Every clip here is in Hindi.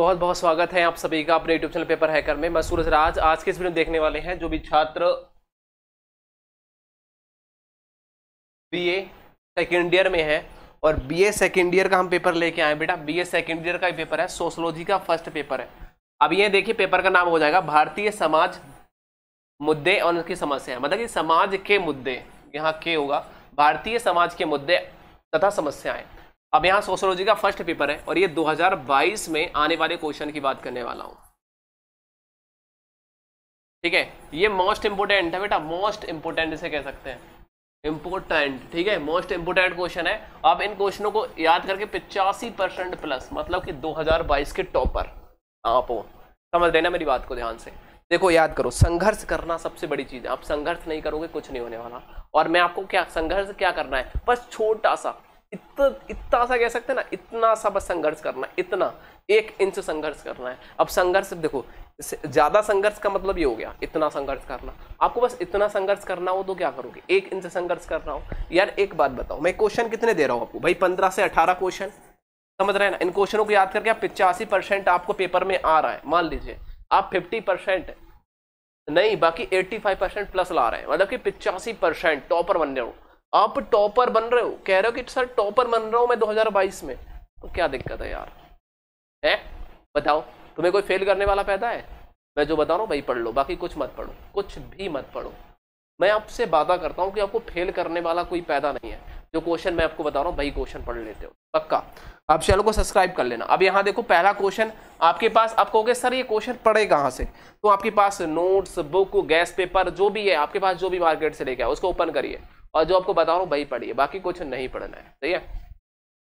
बहुत बहुत स्वागत है आप सभी का अपने यूट्यूब चैनल पेपर हैकर में। मैं सूरज राज। आज के इस वीडियो में देखने वाले हैं जो भी छात्र बीए सेकेंड ईयर में है, और बीए सेकेंड ईयर का हम पेपर लेके आए। बेटा बीए सेकेंड ईयर का ही पेपर है, सोशलॉजी का फर्स्ट पेपर है। अब ये देखिए पेपर का नाम हो जाएगा भारतीय समाज मुद्दे और उनकी समस्याएं, मतलब कि समाज के मुद्दे, यहाँ के होगा भारतीय समाज के मुद्दे तथा समस्याएं। अब यहाँ सोशलॉजी का फर्स्ट पेपर है और ये 2022 में आने वाले क्वेश्चन की बात करने वाला हूँ। ठीक है, ये मोस्ट इम्पोर्टेंट है बेटा, मोस्ट इम्पोर्टेंट इसे कह सकते हैं, इम्पोर्टेंट। ठीक है, मोस्ट इम्पोर्टेंट क्वेश्चन है। आप इन क्वेश्चनों को याद करके 85% प्लस, मतलब कि 2022 के टॉपर आप हो। समझ लेना मेरी बात को ध्यान से, देखो याद करो। संघर्ष करना सबसे बड़ी चीज़ है, आप संघर्ष नहीं करोगे कुछ नहीं होने वाला। और मैं आपको क्या संघर्ष क्या करना है, बस छोटा सा इतना सा कह सकते हैं ना, इतना सा बस संघर्ष करना है, इतना 1 इंच संघर्ष करना है। अब संघर्ष देखो, ज़्यादा संघर्ष का मतलब ये हो गया इतना संघर्ष करना। आपको बस इतना संघर्ष करना हो तो क्या करोगे, 1 इंच संघर्ष करना हो। यार एक बात बताओ, मैं क्वेश्चन कितने दे रहा हूँ आपको भाई, 15 से 18 क्वेश्चन, समझ रहे हैं ना। इन क्वेश्चनों को याद करके आप 85% आपको पेपर में आ रहा है। मान लीजिए आप 50% नहीं, बाकी 85% प्लस ला रहे हैं, मतलब कि 85% टॉपर बन रहे हो आप। टॉपर बन रहे हो, कह रहे हो कि सर टॉपर बन रहा हूँ मैं 2022 में, तो क्या दिक्कत है यार, है बताओ। तुम्हें कोई फेल करने वाला पैदा है? मैं जो बता रहा हूँ वही पढ़ लो, बाकी कुछ मत पढ़ो, कुछ भी मत पढ़ो। मैं आपसे वादा करता हूँ कि आपको फेल करने वाला कोई पैदा नहीं है। जो क्वेश्चन मैं आपको बता रहा हूँ वही क्वेश्चन पढ़ लेते हो पक्का। आप चैनल को सब्सक्राइब कर लेना। अब यहाँ देखो पहला क्वेश्चन आपके पास, आप कहोगे सर ये क्वेश्चन पढ़े कहाँ से, तो आपके पास नोट्स बुक गैस पेपर जो भी है आपके पास, जो भी मार्केट से लेके आए उसको ओपन करिए और जो आपको बता रहा हूँ वही पढ़िए, बाकी कुछ नहीं पढ़ना है। सही है,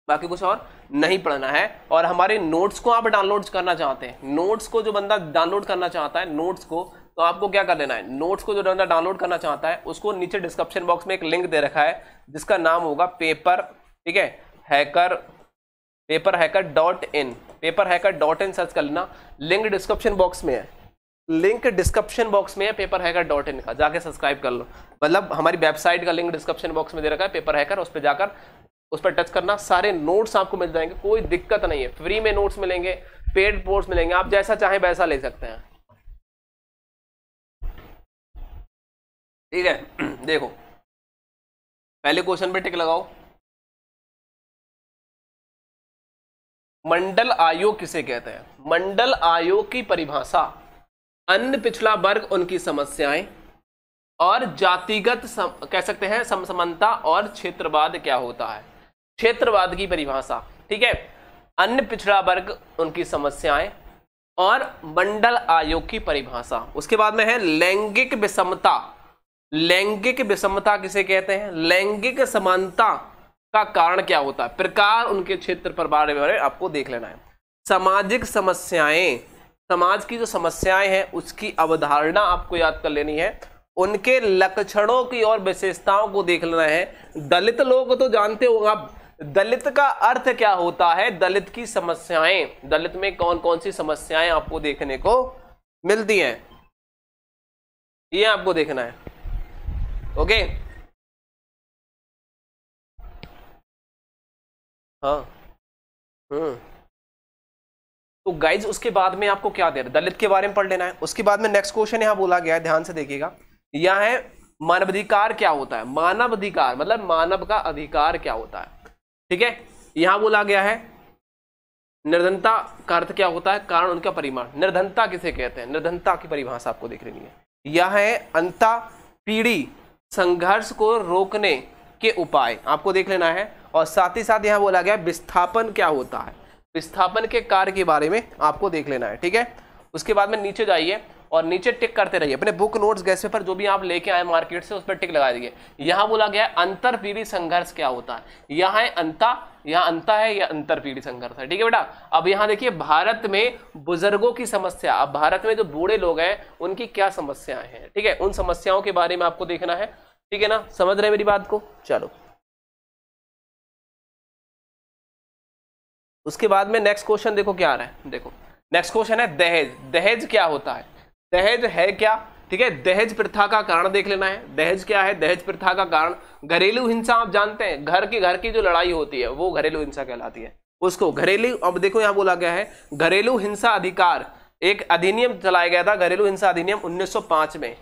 बाकी कुछ और नहीं पढ़ना है। और हमारे नोट्स को आप डाउनलोड करना चाहते हैं, नोट्स को जो बंदा डाउनलोड करना चाहता है नोट्स को, तो आपको क्या कर लेना है, नोट्स को जो बंदा डाउनलोड करना चाहता है उसको नीचे डिस्क्रिप्शन बॉक्स में एक लिंक दे रखा है जिसका नाम होगा पेपर, ठीक है, हैकर, paperhacker.in, paperhacker.in सर्च कर लेना। लिंक डिस्क्रिप्शन बॉक्स में है, लिंक डिस्क्रिप्शन बॉक्स में है paperhacker.in का, जाके सब्सक्राइब कर लो। मतलब हमारी वेबसाइट का लिंक डिस्क्रिप्शन बॉक्स में दे रखा है पेपर हैकर, उस पर जाकर उस पर टच करना, सारे नोट्स आपको मिल जाएंगे, कोई दिक्कत नहीं है। फ्री में नोट्स मिलेंगे, पेड कोर्स मिलेंगे, आप जैसा चाहें वैसा ले सकते हैं। ठीक है, देखो पहले क्वेश्चन पे टिक लगाओ। मंडल आयोग किसे कहते हैं? मंडल आयोग की परिभाषा, अन्य पिछड़ा वर्ग उनकी समस्याएं और जातिगत कह सकते हैं समसमानता और क्षेत्रवाद क्या होता है, क्षेत्रवाद की परिभाषा। ठीक है, अन्य पिछड़ा वर्ग उनकी समस्याएं और मंडल आयोग की परिभाषा। उसके बाद में है लैंगिक विषमता। लैंगिक विषमता किसे कहते हैं? लैंगिक समानता का कारण क्या होता है, प्रकार उनके क्षेत्र पर बारे में आपको देख लेना है। सामाजिक समस्याएं, समाज की जो समस्याएं हैं उसकी अवधारणा आपको याद कर लेनी है, उनके लक्षणों की और विशेषताओं को देख लेना है। दलित लोग तो जानते हो आप, दलित का अर्थ क्या होता है, दलित की समस्याएं, दलित में कौन कौन सी समस्याएं आपको देखने को मिलती हैं, ये आपको देखना है। ओके, हाँ, तो गाइज उसके बाद में आपको क्या दे रहा है, दलित के बारे में पढ़ लेना है। उसके बाद में नेक्स्ट क्वेश्चन यहाँ बोला गया है, ध्यान से देखिएगा, यह है मानवाधिकार क्या होता है। मानवाधिकार मतलब मानव का अधिकार क्या होता है। ठीक है, यहाँ बोला गया है निर्धनता का अर्थ क्या होता है, कारण उनका परिमाण, निर्धनता किसे कहते हैं, निर्धनता की परिभाषा आपको देख लेनी है। यह है अंतः पीढ़ी संघर्ष को रोकने के उपाय, आपको देख लेना है। और साथ ही साथ यहाँ बोला गया विस्थापन क्या होता है, विस्थापन के कार्य के बारे में आपको देख लेना है। ठीक है, उसके बाद में नीचे जाइए और नीचे टिक करते रहिए, अपने बुक नोट्स गैस पेपर जो भी आप लेके आए मार्केट से उस पर टिक लगा दीजिए। यहाँ बोला गया अंतर पीढ़ी संघर्ष क्या होता है, यहाँ है अंता, यहाँ अंता है, यह अंतर पीढ़ी संघर्ष है। ठीक है बेटा, अब यहाँ देखिए भारत में बुजुर्गों की समस्या, अब भारत में जो बूढ़े लोग हैं उनकी क्या समस्याएं हैं। ठीक है, उन समस्याओं के बारे में आपको देखना है। ठीक है ना, समझ रहे हैं मेरी बात को, चलो। उसके बाद में नेक्स्ट क्वेश्चन देखो क्या आ रहा है, देखो नेक्स्ट क्वेश्चन है दहेज। दहेज क्या होता है, दहेज है क्या, ठीक है, दहेज प्रथा का कारण देख लेना है। दहेज क्या है, दहेज प्रथा का कारण घरेलू हिंसा, आप जानते हैं घर की जो लड़ाई होती है वो घरेलू हिंसा कहलाती है, उसको घरेलू, अब देखो यहाँ बोला गया है घरेलू हिंसा अधिकार, एक अधिनियम चलाया गया था घरेलू हिंसा अधिनियम 1905 में,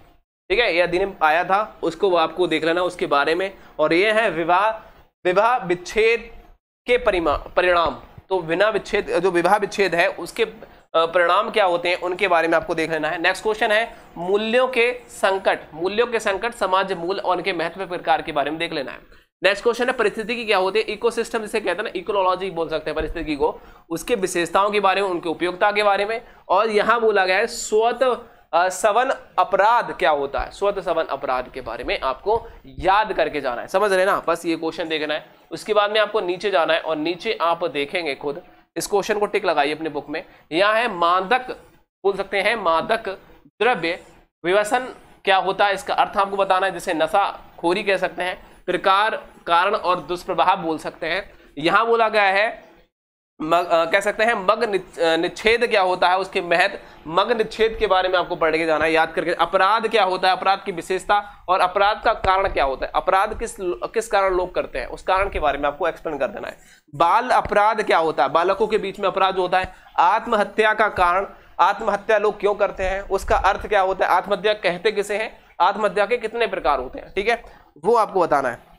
ठीक है, यह अधिनियम आया था, उसको आपको देख लेना उसके बारे में। और ये है विवाह विच्छेद के परिणाम, तो बिना विच्छेद जो विवाह विच्छेद है उसके परिणाम क्या होते हैं उनके बारे में आपको देख लेना है। नेक्स्ट क्वेश्चन है मूल्यों के संकट, मूल्यों के संकट, समाज मूल और उनके महत्व प्रकार के बारे में देख लेना है। नेक्स्ट क्वेश्चन है परिस्थिति की क्या होती है, इकोसिस्टम जिसे कहते हैं ना, इकोलॉजी बोल सकते हैं परिस्थिति को, उसके विशेषताओं के बारे में, उनके उपयोगिता के बारे में। और यहाँ बोला गया है स्वतः सवन अपराध क्या होता है, स्वतः सवन अपराध के बारे में आपको याद करके जाना है, समझ रहे ना, बस ये क्वेश्चन देखना है। उसके बाद में आपको नीचे जाना है और नीचे आप देखेंगे खुद इस क्वेश्चन को टिक लगाइए अपने बुक में। यहाँ है मादक, बोल सकते हैं मादक द्रव्य व्यसन क्या होता है, इसका अर्थ आपको बताना है, जिसे नशाखोरी कह सकते हैं, प्रकार, कारण और दुष्प्रभाव बोल सकते हैं। यहाँ बोला गया है कह सकते हैं मग निच्छेद क्या होता है, उसके महत्व, मग निच्छेद के बारे में आपको पढ़ के जाना है याद करके। अपराध क्या होता है, अपराध की विशेषता और अपराध का कारण क्या होता है, अपराध किस कारण लोग करते हैं, उस कारण के बारे में आपको एक्सप्लेन कर देना है। बाल अपराध क्या होता है, बालकों के बीच में अपराध होता है। आत्महत्या का कारण, आत्महत्या लोग क्यों करते हैं, उसका अर्थ क्या होता है, आत्महत्या कहते किसे हैं, आत्महत्या के कितने प्रकार होते हैं, ठीक है, वो आपको बताना है।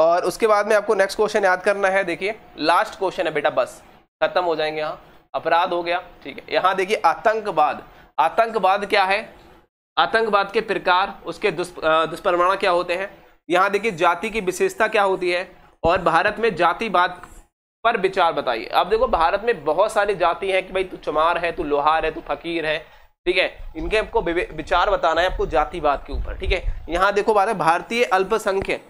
और उसके बाद में आपको नेक्स्ट क्वेश्चन याद करना है, देखिए लास्ट क्वेश्चन है बेटा, बस खत्म हो जाएंगे। यहाँ अपराध हो गया, ठीक है, यहाँ देखिए आतंकवाद, आतंकवाद क्या है, आतंकवाद के प्रकार, उसके दुष्परिणाम क्या होते हैं। यहाँ देखिए जाति की विशेषता क्या होती है, और भारत में जातिवाद पर विचार बताइए। आप देखो भारत में बहुत सारी जाति है कि भाई तू चमार है, तू लोहार है, तू फकीर है, ठीक है, इनके आपको विचार बताना है आपको जातिवाद के ऊपर, ठीक है। यहाँ देखो बात है भारतीय अल्पसंख्यक,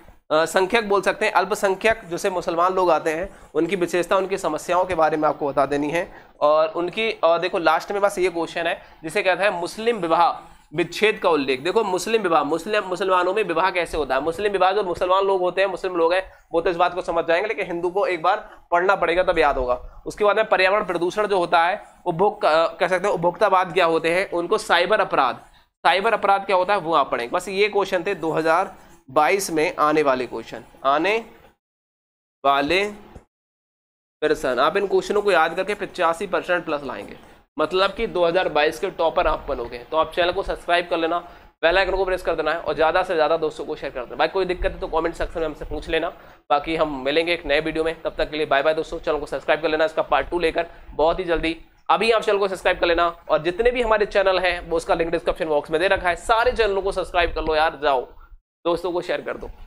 संख्यक बोल सकते हैं, अल्पसंख्यक जैसे मुसलमान लोग आते हैं, उनकी विशेषता, उनकी समस्याओं के बारे में आपको बता देनी है। और उनकी, और देखो लास्ट में बस ये क्वेश्चन है जिसे कहते हैं मुस्लिम विवाह विच्छेद का उल्लेख। देखो मुस्लिम विवाह, मुसलमानों में विवाह कैसे होता है, मुस्लिम विवाह जो मुसलमान लोग होते हैं, मुस्लिम लोग हैं, वो तो इस बात को समझ जाएंगे, लेकिन हिंदू को एक बार पढ़ना पड़ेगा तब याद होगा। उसके बाद में पर्यावरण प्रदूषण जो होता है, कह सकते हैं उपभोक्तावाद क्या होते हैं उनको, साइबर अपराध, साइबर अपराध क्या होता है वो आप पढ़ेंगे। बस ये क्वेश्चन थे 2022 में आने वाले क्वेश्चन। आप इन क्वेश्चनों को याद करके 85% प्लस लाएंगे, मतलब कि 2022 के टॉपर आप बनोगे। तो आप चैनल को सब्सक्राइब कर लेना, बेल आइकन को प्रेस कर देना है, और ज़्यादा से ज़्यादा दोस्तों को शेयर कर देना। भाई कोई दिक्कत है तो कमेंट सेक्शन में हमसे पूछ लेना। बाकी हम मिलेंगे एक नए वीडियो में, तब तक के लिए बाय बाय दोस्तों। चैनल को सब्सक्राइब कर लेना, इसका पार्ट 2 लेकर बहुत ही जल्दी, अभी आप चैनल को सब्सक्राइब कर लेना। और जितने भी हमारे चैनल हैं वो उसका लिंक डिस्क्रिप्शन बॉक्स में दे रखा है, सारे चैनलों को सब्सक्राइब कर लो यार, जाओ दोस्तों को शेयर कर दो।